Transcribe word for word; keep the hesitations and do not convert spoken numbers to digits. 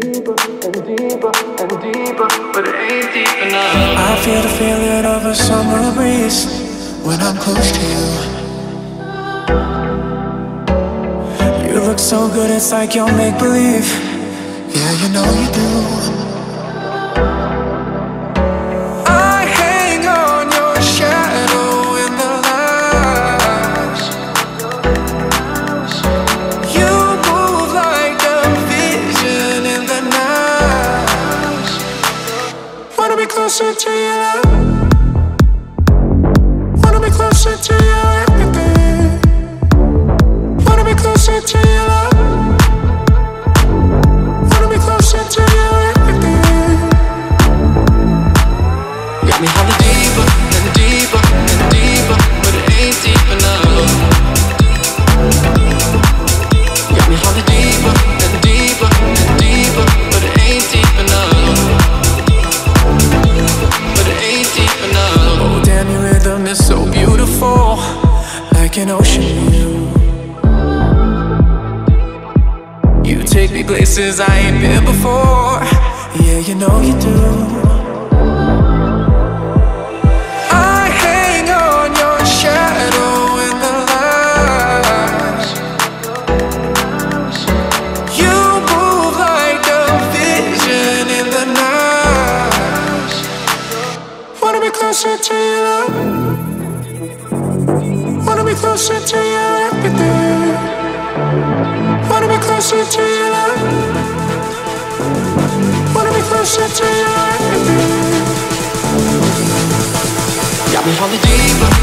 Deeper and deeper and deeper, but it ain't deep enough. I feel the feeling of a summer breeze when I'm close to you. You look so good, it's like you're make-believe. Yeah, you know you do. Closer to your love, wanna be closer to your everything. Wanna be closer to your love, wanna be closer to your everything. Got me holding deeper and deeper and deeper, but it ain't deep enough. Got me holding deeper and deeper and deeper, but it ain't deep enough. Oh damn, your rhythm is so beautiful, like an ocean view. You take me places I ain't been before. Yeah, you know you do. Wanna be closer to your love, wanna be closer to your everything. Wanna be closer to your love, wanna be closer to your everything. Got me holding deeper